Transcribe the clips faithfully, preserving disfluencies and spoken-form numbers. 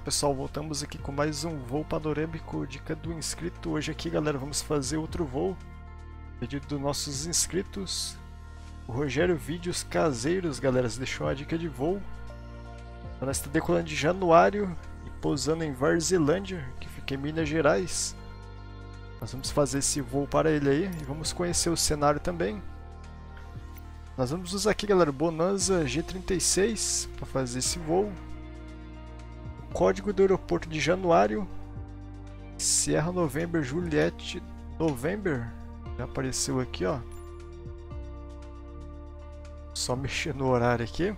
Olá pessoal, voltamos aqui com mais um voo panorâmico, dica do inscrito. Hoje aqui galera, vamos fazer outro voo, pedido dos nossos inscritos. O Rogério Vídeos Caseiros, galera, deixou uma dica de voo. Então, nós estamos decolando de Januário e pousando em Varzelândia, que fica em Minas Gerais. Nós vamos fazer esse voo para ele aí e vamos conhecer o cenário também. Nós vamos usar aqui galera, o Bonanza G trinta e seis para fazer esse voo. Código do aeroporto de Januário, Sierra November Juliette November, já apareceu aqui ó, só mexer no horário aqui,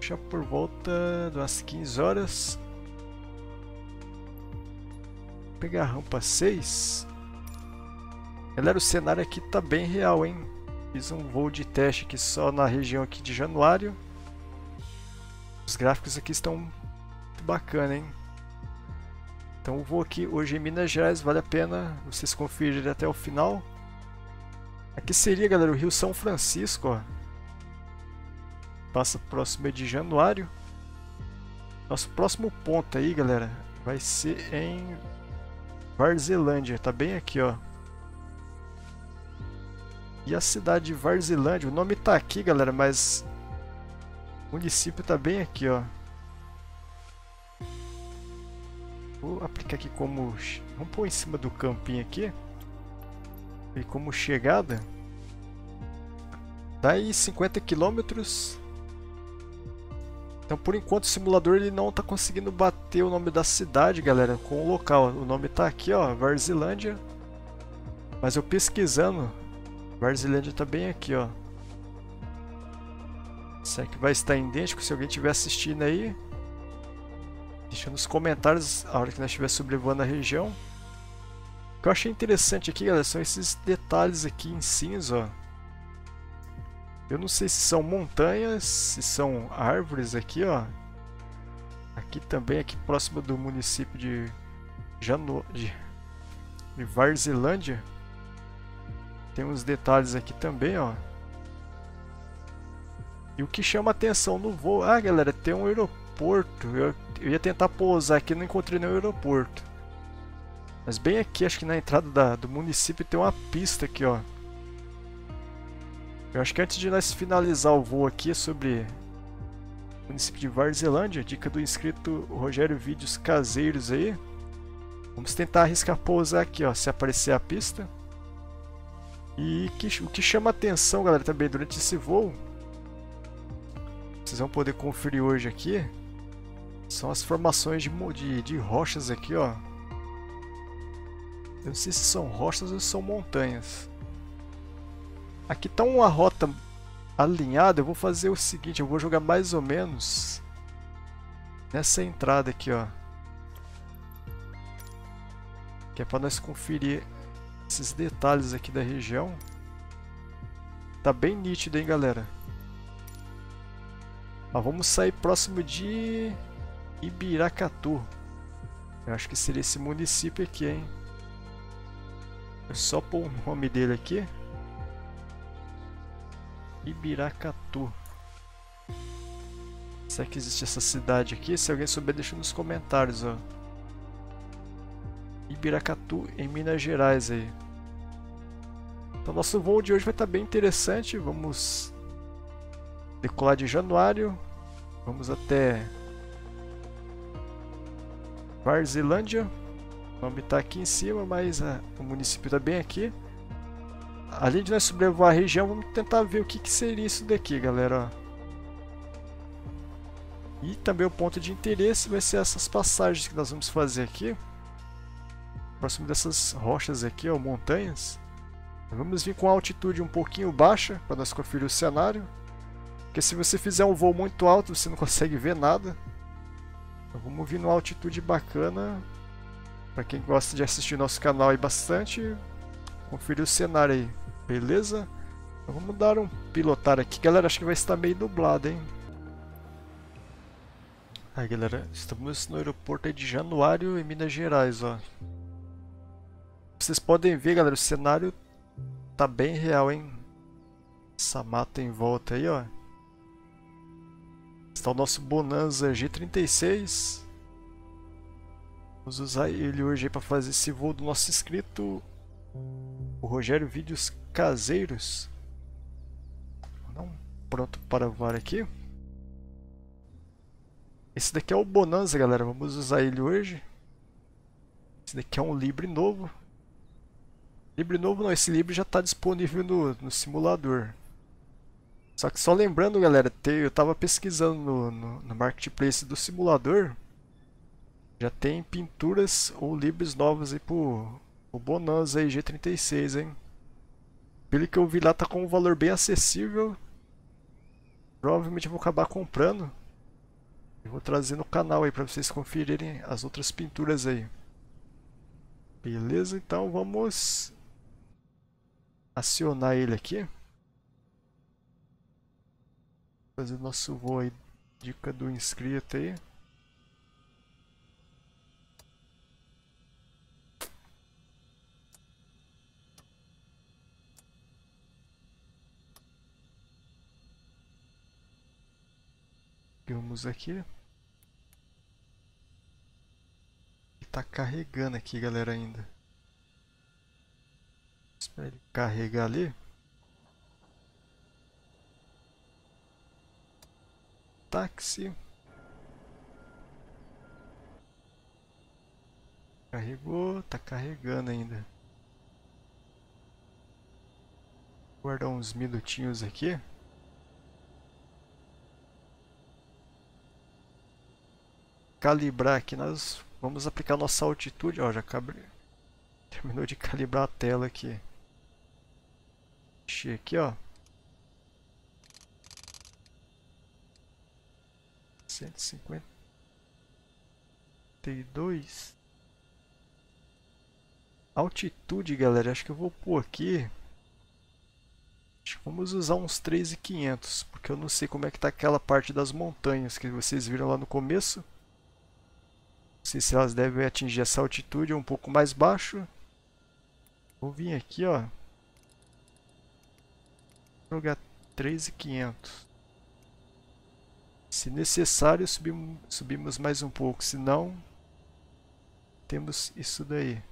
já por volta das quinze horas, vou pegar a rampa seis, galera, o cenário aqui tá bem real, hein? Fiz um voo de teste aqui só na região aqui de Januário. Os gráficos aqui estão muito bacana, hein? Então eu vou aqui hoje em Minas Gerais, vale a pena vocês conferirem até o final. Aqui seria, galera, o Rio São Francisco, ó. Passa próximo de Januário. Nosso próximo ponto aí, galera, vai ser em Varzelândia, tá bem aqui, ó. E a cidade de Varzelândia, o nome tá aqui, galera, mas o município tá bem aqui, ó. Vou aplicar aqui como... Vamos pôr em cima do campinho aqui. E como chegada. Tá aí cinquenta quilômetros. Então por enquanto o simulador ele não tá conseguindo bater o nome da cidade, galera, com o local. O nome tá aqui, ó, Varzelândia. Mas eu pesquisando, Varzelândia tá bem aqui, ó. Será que vai estar idêntico? Se alguém estiver assistindo aí, deixa nos comentários a hora que nós estiver sobrevoando a região. O que eu achei interessante aqui, galera, são esses detalhes aqui em cinza, ó. Eu não sei se são montanhas, se são árvores aqui, ó. Aqui também, aqui próximo do município de Janu... de... de Varzelândia. Tem uns detalhes aqui também, ó. E o que chama atenção no voo... Ah, galera, tem um aeroporto. Eu, eu ia tentar pousar aqui, não encontrei nenhum aeroporto. Mas bem aqui, acho que na entrada da, do município tem uma pista aqui, ó. Eu acho que antes de nós finalizar o voo aqui sobre o município de Varzelândia, dica do inscrito Rogério Vídeos Caseiros aí. Vamos tentar arriscar pousar aqui, ó, se aparecer a pista. E que, o que chama atenção, galera, também durante esse voo, vocês vão poder conferir hoje aqui, são as formações de, de, de rochas aqui, ó. Eu não sei se são rochas ou se são montanhas. Aqui tá uma rota alinhada, eu vou fazer o seguinte, eu vou jogar mais ou menos nessa entrada aqui, ó. Que é para nós conferir esses detalhes aqui da região. Tá bem nítido, hein, galera? Ah, vamos sair próximo de Ibiracatu. Eu acho que seria esse município aqui, hein? Eu só pôr o nome dele aqui. Ibiracatu. Será que existe essa cidade aqui? Se alguém souber, deixa nos comentários, ó. Ibiracatu em Minas Gerais aí. Então nosso voo de hoje vai estar bem interessante. Vamos decolar de Januário, vamos até Varzelândia, o nome está aqui em cima, mas a, o município está bem aqui. Além de nós sobrevoar a região, vamos tentar ver o que, que seria isso daqui, galera. E também o ponto de interesse vai ser essas passagens que nós vamos fazer aqui, próximo dessas rochas aqui, ó, montanhas. Vamos vir com a altitude um pouquinho baixa, para nós conferir o cenário. Porque se você fizer um voo muito alto, você não consegue ver nada. Então vamos vir numa altitude bacana. Para quem gosta de assistir nosso canal aí bastante, conferir o cenário aí, beleza? Então vamos dar um pilotar aqui. Galera, acho que vai estar meio nublado, hein? Aí, galera, estamos no aeroporto aí de Januário, em Minas Gerais, ó. Vocês podem ver, galera, o cenário tá bem real, hein? Essa mata em volta aí, ó. Está o nosso Bonanza G trinta e seis. Vamos usar ele hoje para fazer esse voo do nosso inscrito, o Rogério Vídeos Caseiros. Não, pronto para voar aqui. Esse daqui é o Bonanza, galera. Vamos usar ele hoje. Esse daqui é um Libre novo. Libre novo não, esse Libre já está disponível no, no simulador. Só que só lembrando, galera, eu estava pesquisando no, no, no marketplace do simulador. Já tem pinturas ou livros novos aí pro, pro Bonanza aí, G trinta e seis, hein? Pelo que eu vi lá, tá com um valor bem acessível. Provavelmente eu vou acabar comprando. Eu vou trazer no canal aí pra vocês conferirem as outras pinturas aí. Beleza, então vamos acionar ele aqui. Fazer nosso voo aí, dica do inscrito aí. Vamos aqui. Tá carregando aqui, galera, ainda. Espera ele carregar ali. Táxi. Carregou, tá carregando ainda. Vou guardar uns minutinhos aqui. Calibrar aqui, nós vamos aplicar nossa altitude. Ó, já cabe... terminou de calibrar a tela aqui. Mexer aqui, ó. cento e cinquenta e dois. Altitude, galera, acho que eu vou pôr aqui. Acho que vamos usar uns três mil e quinhentos, porque eu não sei como é que tá aquela parte das montanhas que vocês viram lá no começo. Não sei se elas devem atingir essa altitude ou um pouco mais baixo. Vou vir aqui, ó. Jogar três mil e quinhentos. Se necessário, subimos, subimos mais um pouco. Se não, temos isso daí.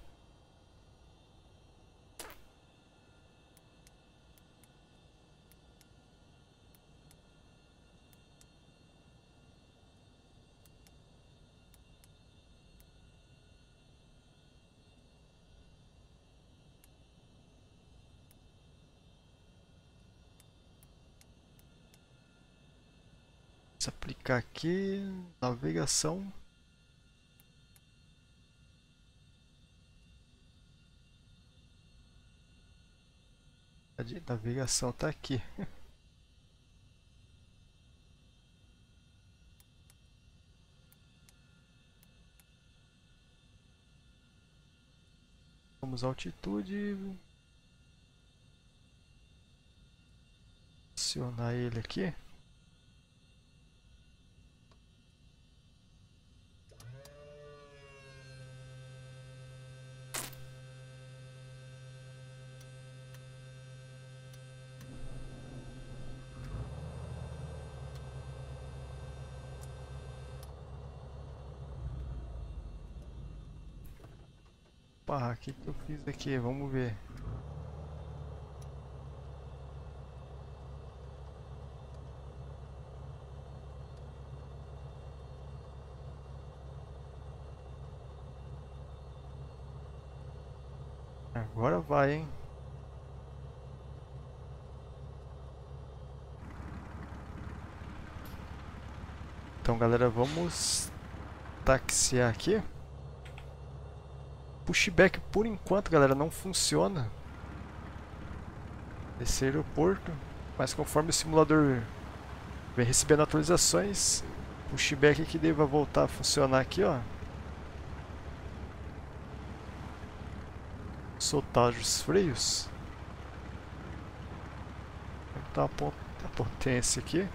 Aplicar aqui, navegação. A de navegação tá aqui. Vamos à altitude. Acionar ele aqui. O que que eu fiz aqui? Vamos ver. Agora vai, hein? Então, galera, vamos taxiar aqui. Pushback por enquanto, galera, não funciona nesse aeroporto, mas conforme o simulador vem recebendo atualizações, pushback aqui deva voltar a funcionar aqui, ó. Soltar os freios. Aumentar a potência aqui.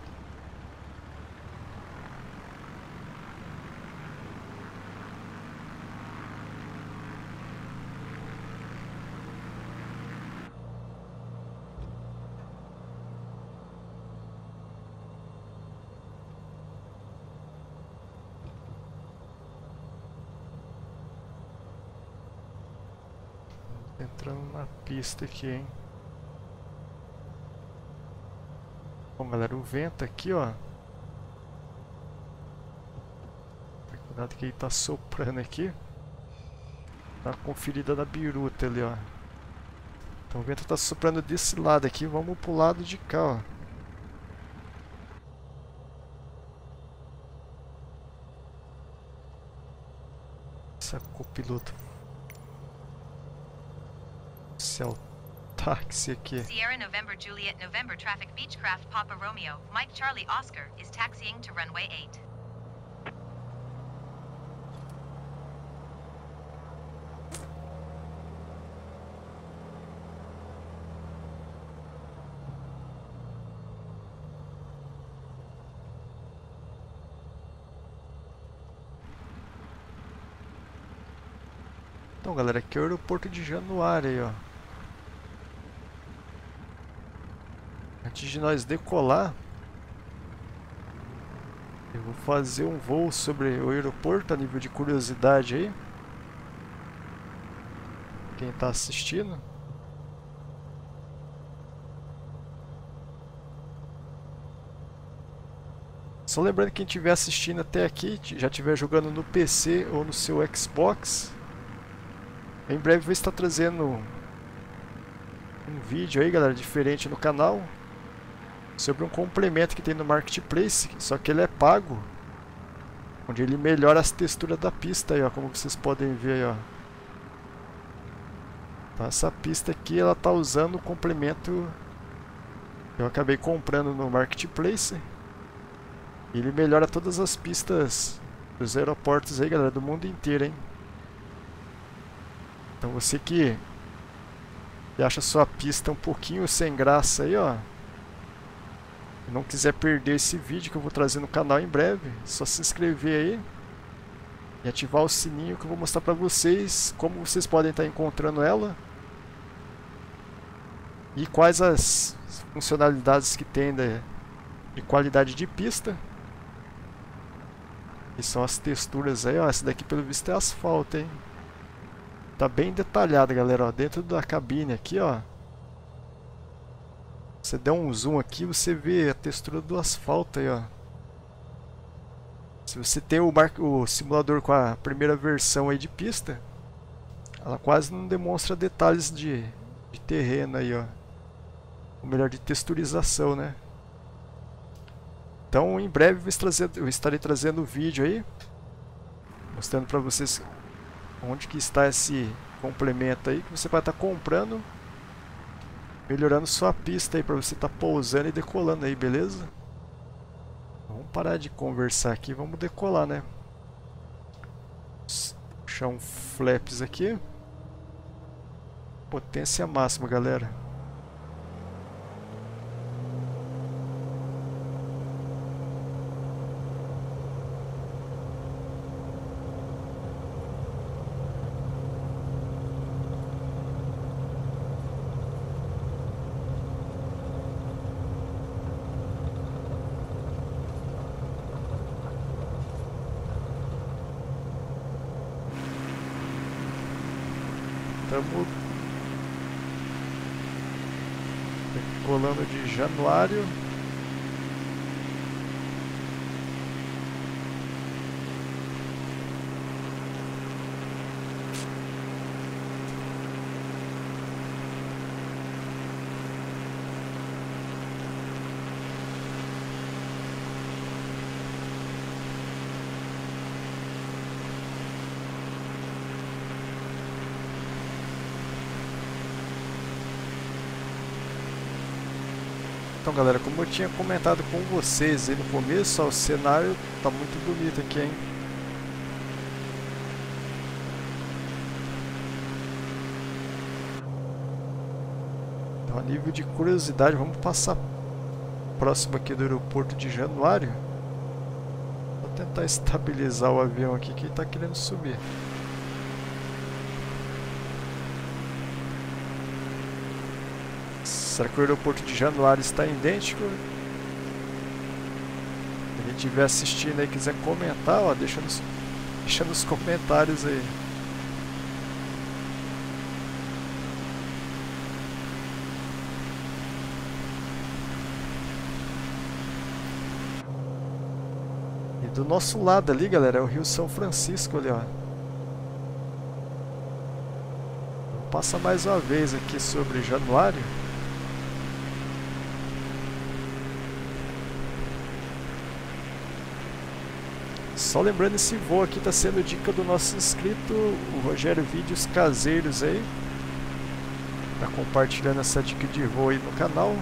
Entrando na pista aqui, hein? Bom, galera, o vento aqui, ó. Cuidado que ele tá soprando aqui. Dá uma conferida na biruta ali, ó. Então o vento tá soprando desse lado aqui. Vamos pro lado de cá, ó. Sacou o piloto. Céu, táxi aqui. Sierra November Juliet November Traffic Beechcraft Papa Romeo Mike Charlie Oscar is taxiing to runway eight. Então, galera, aqui é o aeroporto de Januário aí, ó. Antes de nós decolar, eu vou fazer um voo sobre o aeroporto a nível de curiosidade aí. Quem tá assistindo. Só lembrando que quem estiver assistindo até aqui, já estiver jogando no P C ou no seu Xbox, em breve vou estar trazendo um vídeo aí, galera, diferente no canal sobre um complemento que tem no Marketplace, só que ele é pago, onde ele melhora as texturas da pista aí, ó, como vocês podem ver aí, ó. Então, essa pista aqui, ela tá usando o complemento que eu acabei comprando no Marketplace. Ele melhora todas as pistas dos aeroportos aí, galera, do mundo inteiro, hein. Então você que acha sua pista um pouquinho sem graça aí, ó, e não quiser perder esse vídeo que eu vou trazer no canal em breve, é só se inscrever aí e ativar o sininho que eu vou mostrar pra vocês como vocês podem estar encontrando ela e quais as funcionalidades que tem de, de qualidade de pista. E são as texturas aí, ó, essa daqui pelo visto é asfalto, hein. Tá bem detalhada, galera, ó, dentro da cabine aqui, ó. Você der um zoom aqui, você vê a textura do asfalto aí, ó. Se você tem o, mar... o simulador com a primeira versão aí de pista, ela quase não demonstra detalhes de, de terreno aí, ó. Ou melhor, de texturização, né? Então, em breve eu estarei trazendo o vídeo aí, mostrando pra vocês onde que está esse complemento aí que você vai estar comprando, melhorando sua pista aí para você estar pousando e decolando aí, beleza? Vamos parar de conversar aqui, vamos decolar, né? Puxar um flaps aqui. Potência máxima, galera. Estamos colando de Januário. Então, galera, como eu tinha comentado com vocês aí no começo, ó, o cenário tá muito bonito aqui, hein? Então, a nível de curiosidade, vamos passar próximo aqui do aeroporto de Januário. Vou tentar estabilizar o avião aqui que ele tá querendo subir. Será que o aeroporto de Januário está idêntico? Se quem estiver assistindo e quiser comentar, ó, deixa, nos, deixa nos comentários aí. E do nosso lado ali, galera, é o Rio São Francisco ali, ó. Passa mais uma vez aqui sobre Januário. Só lembrando, esse voo aqui está sendo dica do nosso inscrito, o Rogério Vídeos Caseiros aí. Tá compartilhando essa dica de voo aí no canal.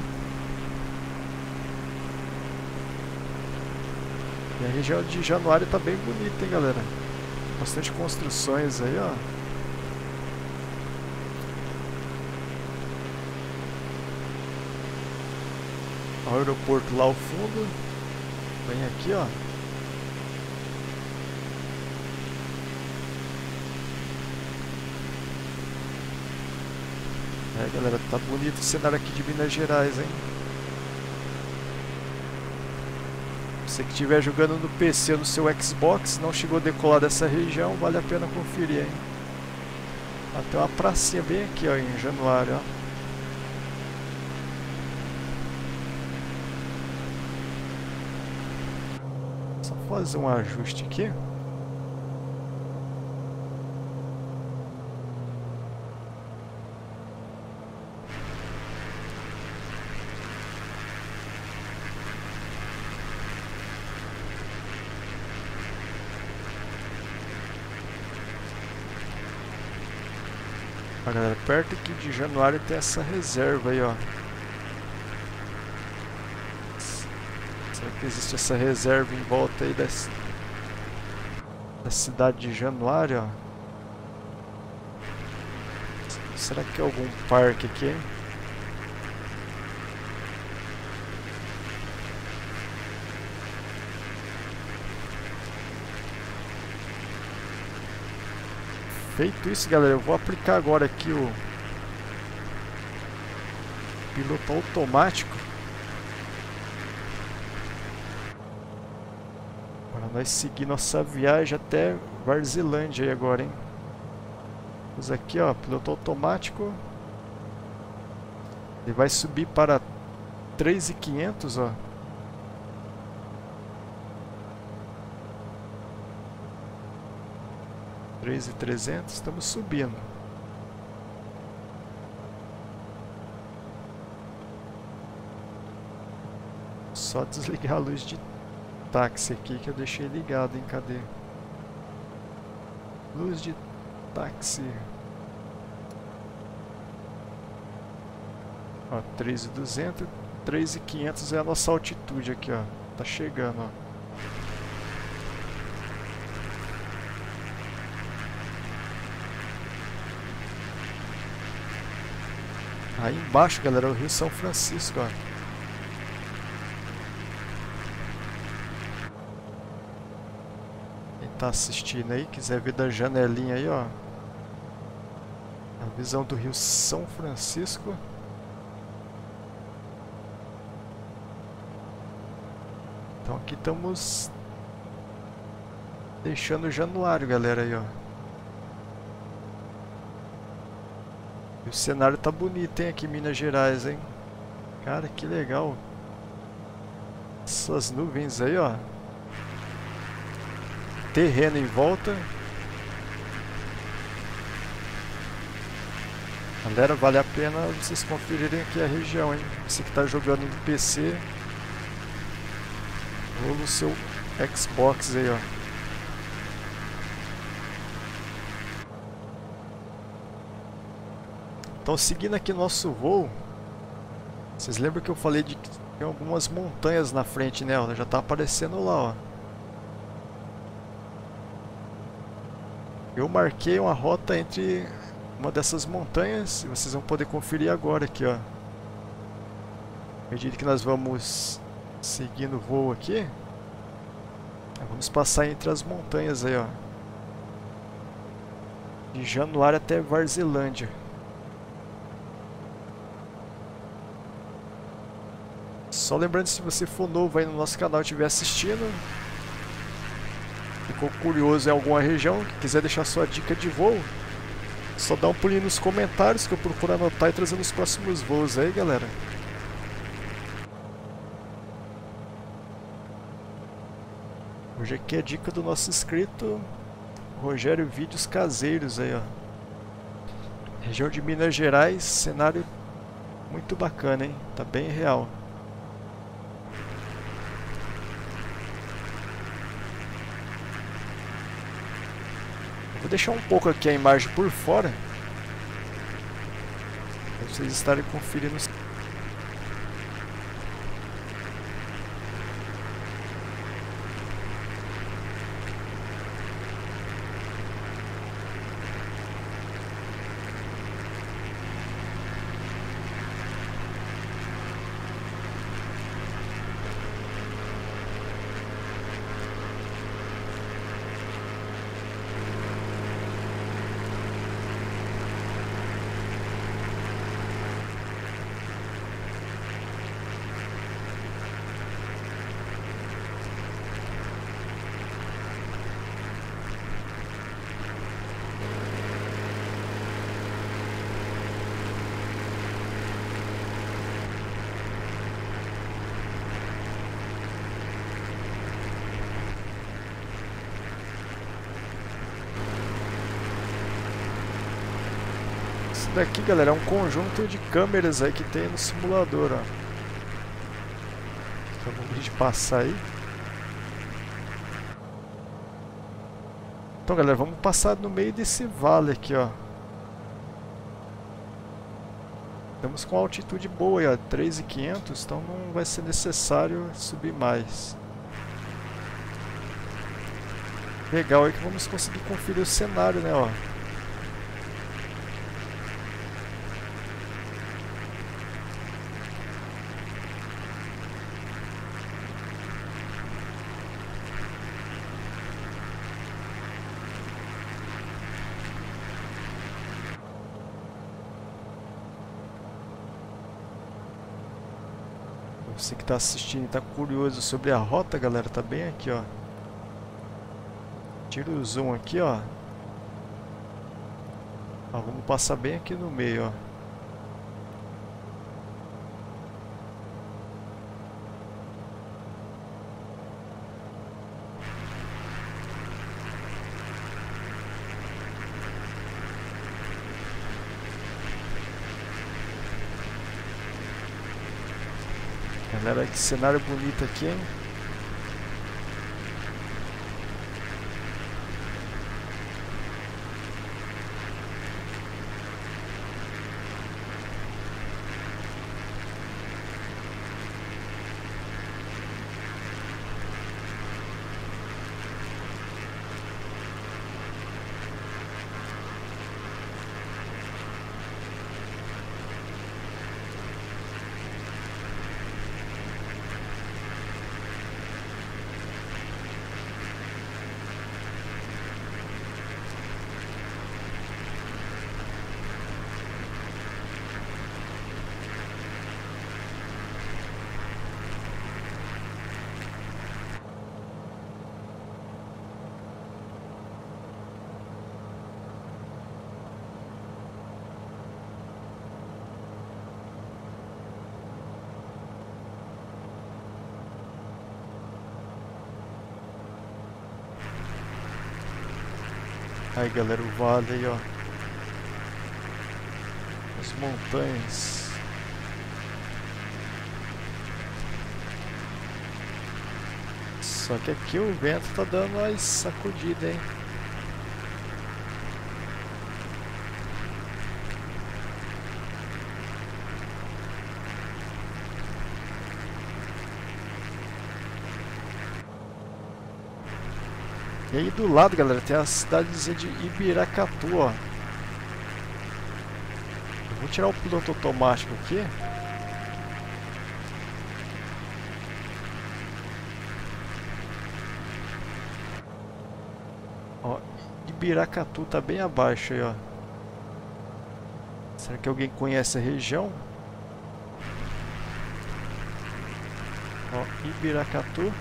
E a região de Januário tá bem bonita, hein, galera. Bastante construções aí, ó. Olha o aeroporto lá ao fundo. Vem aqui, ó. É, galera, tá bonito o cenário aqui de Minas Gerais, hein? Você que estiver jogando no P C ou no seu Xbox, não chegou a decolar dessa região, vale a pena conferir, hein? Até uma pracinha bem aqui, ó, em Januário, ó. Só fazer um ajuste aqui. Galera, perto aqui de Januário tem essa reserva aí, ó. Será que existe essa reserva em volta aí das... da cidade de Januário, ó? Será que é algum parque aqui, hein? Feito isso, galera, eu vou aplicar agora aqui o piloto automático para nós seguir nossa viagem até Varzelândia aí agora, hein? Vamos aqui, ó, piloto automático. Ele vai subir para três mil e quinhentos, ó. três mil e trezentos, estamos subindo. Só desligar a luz de táxi aqui que eu deixei ligado, hein? Cadê? Luz de táxi. Ó, três mil e duzentos, três mil e quinhentos é a nossa altitude aqui, ó. Tá chegando, ó. Aí embaixo, galera, é o Rio São Francisco, ó. Quem tá assistindo aí, quiser ver da janelinha aí, ó, a visão do Rio São Francisco. Então aqui estamos deixando Januário, galera, aí, ó. O cenário tá bonito, hein, aqui em Minas Gerais, hein? Cara, que legal. Essas nuvens aí, ó. Terreno em volta. Galera, vale a pena vocês conferirem aqui a região, hein? Você que tá jogando no P C ou no seu Xbox aí, ó. Então, seguindo aqui nosso voo, vocês lembram que eu falei de que tem algumas montanhas na frente, né? Ela já tá aparecendo lá, ó. Eu marquei uma rota entre uma dessas montanhas e vocês vão poder conferir agora aqui, ó. À medida que nós vamos seguindo o voo aqui, vamos passar entre as montanhas aí, ó. De Januário até Varzelândia. Só lembrando, se você for novo aí no nosso canal e estiver assistindo, ficou curioso em alguma região, quiser deixar sua dica de voo, só dá um pulinho nos comentários que eu procuro anotar e trazer nos próximos voos aí, galera. Hoje aqui é a dica do nosso inscrito Rogério Vídeos Caseiros aí, ó. Região de Minas Gerais, cenário muito bacana, hein? Tá bem real. Eu vou deixar um pouco aqui a imagem por fora, para vocês estarem conferindo. Daqui, galera, é um conjunto de câmeras aí que tem no simulador, ó. Acabou de passar aí. Então, galera, vamos passar no meio desse vale aqui, ó. Estamos com altitude boa aí, ó, três mil e quinhentos, então não vai ser necessário subir mais. Legal aí que vamos conseguir conferir o cenário, né, ó. Você que está assistindo e está curioso sobre a rota, galera, tá bem aqui, ó. Tira o zoom aqui, ó. Ó, vamos passar bem aqui no meio, ó. Galera, que cenário bonito aqui, hein? Aí, galera, o vale aí, ó. As montanhas. Só que aqui o vento tá dando uma sacudida, hein? E aí do lado, galera, tem a cidadezinha de Ibiracatu, ó. Eu vou tirar o piloto automático aqui. Ó, Ibiracatu tá bem abaixo aí, ó. Será que alguém conhece a região? Ó, Ibiracatu.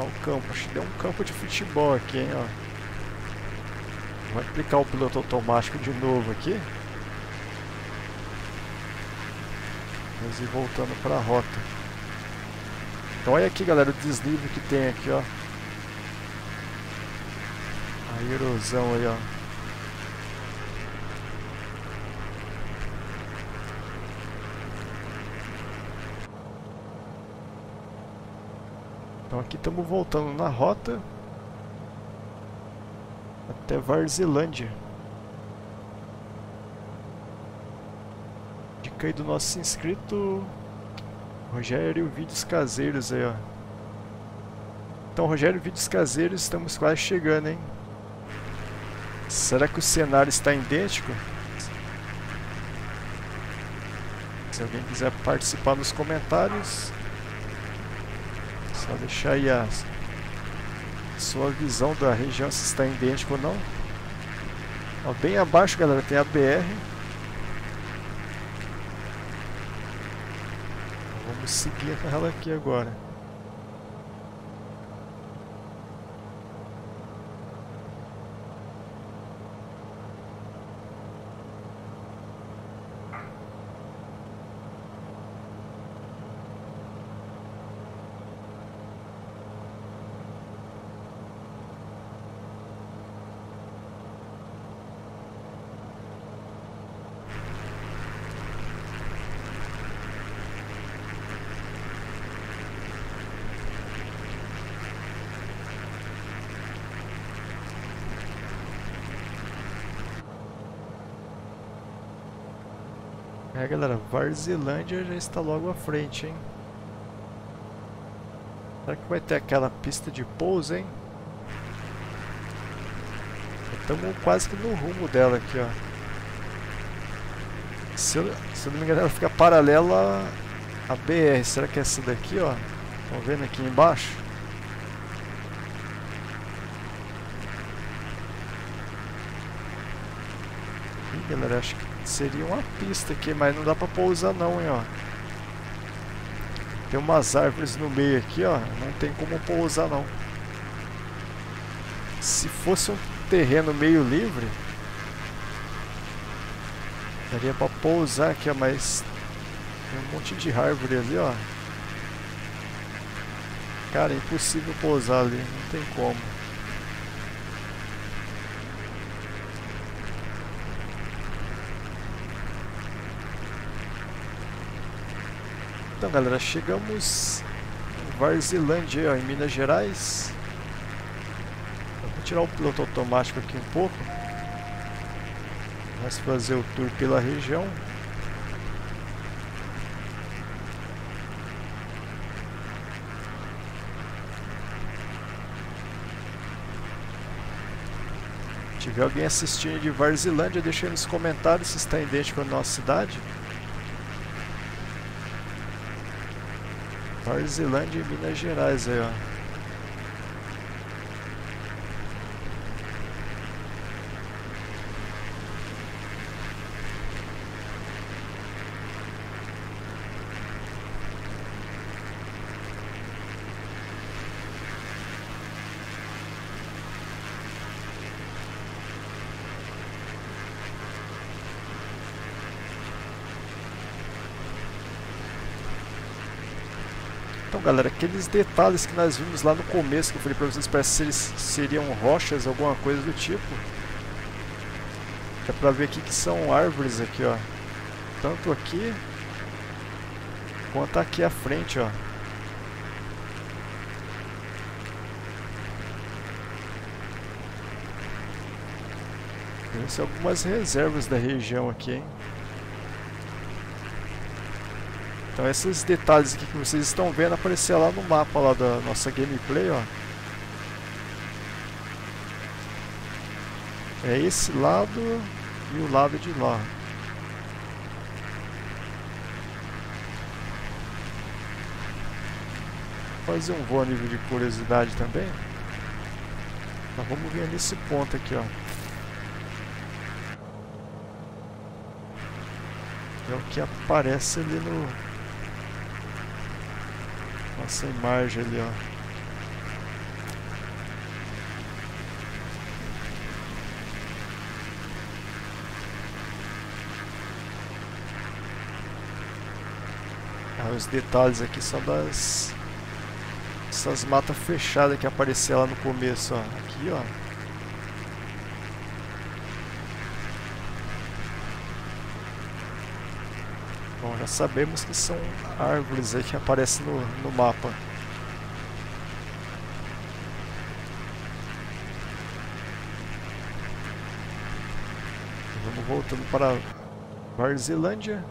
Olha o campo, acho que deu um campo de futebol aqui, hein, ó. Vou aplicar o piloto automático de novo aqui. Vamos ir voltando para a rota. Então olha aqui, galera, o desnível que tem aqui, ó. A erosão aí, ó. Então aqui estamos voltando na rota até Varzelândia. Dica aí do nosso inscrito Rogério Vídeos Caseiros aí, ó. Então, Rogério Vídeos Caseiros, estamos quase chegando, hein? Será que o cenário está idêntico? Se alguém quiser participar nos comentários, só deixar aí a sua visão da região, se está idêntico ou não. Ó, bem abaixo, galera, tem a B R. Vamos seguir ela aqui agora. É, galera, Varzelândia já está logo à frente, hein? Será que vai ter aquela pista de pouso, hein? Estamos quase que no rumo dela aqui, ó. Se eu, se eu não me engano, ela fica paralela à B R. Será que é essa daqui, ó? Estão vendo aqui embaixo? Ih, galera, acho que seria uma pista aqui, mas não dá pra pousar não, hein, ó. Tem umas árvores no meio aqui, ó. Não tem como pousar não. Se fosse um terreno meio livre, daria pra pousar aqui, ó, mas tem um monte de árvore ali, ó. Cara, é impossível pousar ali, não tem como. Então, galera, chegamos em Varzelândia, ó, em Minas Gerais. Vou tirar o piloto automático aqui um pouco. Vamos fazer o tour pela região. Se tiver alguém assistindo de Varzelândia, deixa aí nos comentários se está idêntico à nossa cidade. Varzelândia e Minas Gerais aí, ó. Então, galera, aqueles detalhes que nós vimos lá no começo, que eu falei pra vocês, parece que seriam rochas, alguma coisa do tipo. Dá pra ver aqui que são árvores aqui, ó. Tanto aqui, quanto aqui à frente, ó. Tem algumas reservas da região aqui, hein. Então esses detalhes aqui que vocês estão vendo aparecer lá no mapa lá da nossa gameplay, ó. É esse lado e o lado de lá. Vou fazer um voo a nível de curiosidade também. Então vamos vir nesse ponto aqui, ó. É o que aparece ali no... essa imagem ali, ó. Os detalhes aqui são das essas matas fechadas que apareceu lá no começo, ó. Aqui, ó. Bom, já sabemos que são árvores aí que aparecem no, no mapa. Vamos voltando para Varzelândia.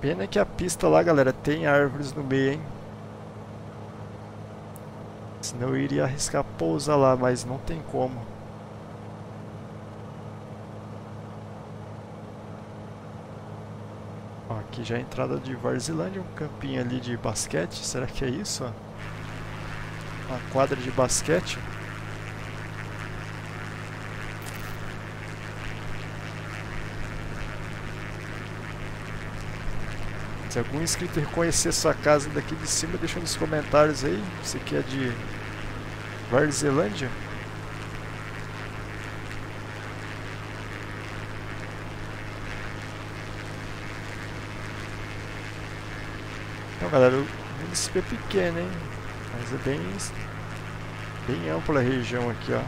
Pena que a pista lá, galera, tem árvores no meio, hein? Senão eu iria arriscar pousar lá, mas não tem como. Aqui já é a entrada de Varzelândia, um campinho ali de basquete, será que é isso? Uma quadra de basquete. Se algum inscrito reconhecer sua casa daqui de cima, deixa nos comentários aí, você que é de Varzelândia. Galera, o município é pequeno, hein? Mas é bem, bem ampla a região aqui, ó.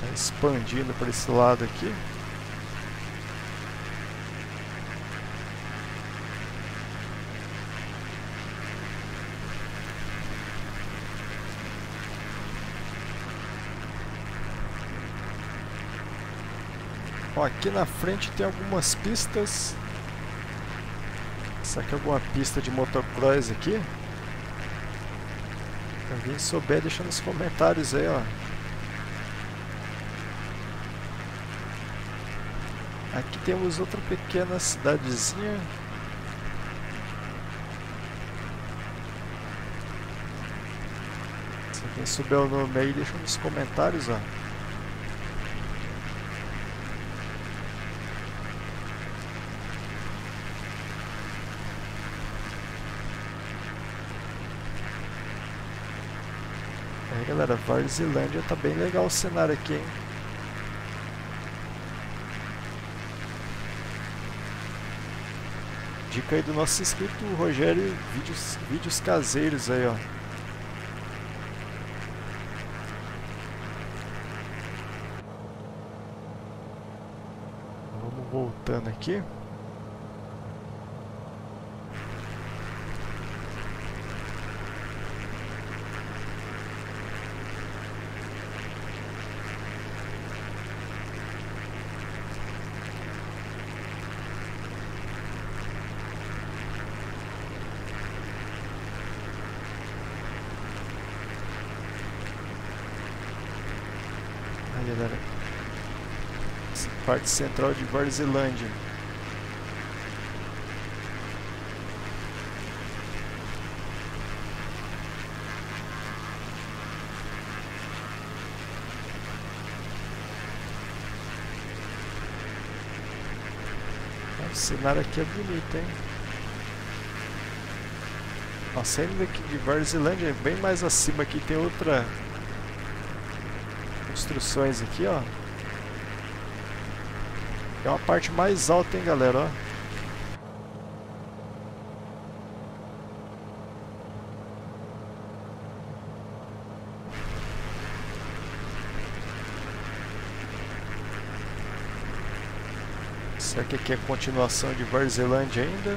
Tá expandindo para esse lado aqui. Ó, aqui na frente tem algumas pistas. Será que é alguma pista de motocross aqui? Se alguém souber, deixa nos comentários aí, ó. Aqui temos outra pequena cidadezinha. Se alguém souber o nome aí, deixa nos comentários, ó. Galera, Varzelândia, tá bem legal o cenário aqui, hein? Dica aí do nosso inscrito Rogério Vídeos, Vídeos Caseiros aí, ó. Vamos voltando aqui. Essa parte central de Varzelândia. O cenário aqui é bonito, hein? Ó, saindo daqui de Varzelândia, bem mais acima aqui tem outra construções aqui, ó. É uma parte mais alta, hein, galera, ó. Será que aqui é a continuação de Varzelândia ainda?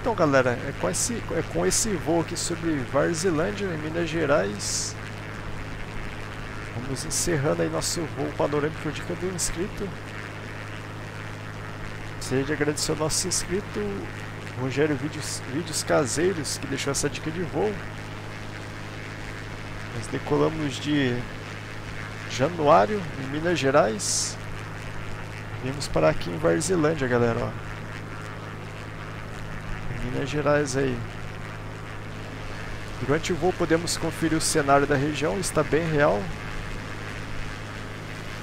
Então, galera, é com esse, é com esse voo aqui sobre Varzelândia, em Minas Gerais. Vamos encerrando aí nosso voo panorâmico de cada inscrito. Gostaria de agradecer ao nosso inscrito Rogério Vídeos, Vídeos Caseiros, que deixou essa dica de voo. Nós decolamos de, Januário, em Minas Gerais. Vimos parar aqui em Varzelândia, galera, ó. Minas Gerais aí. Durante o voo podemos conferir o cenário da região, está bem real.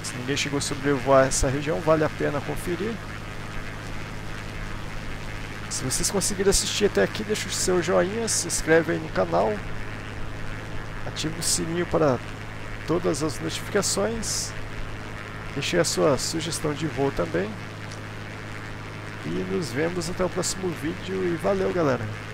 Se ninguém chegou a sobrevoar essa região, vale a pena conferir. Se vocês conseguirem assistir até aqui, deixa o seu joinha, se inscreve aí no canal. Ativa o sininho para todas as notificações. Deixe a sua sugestão de voo também. E nos vemos até o próximo vídeo e valeu, galera!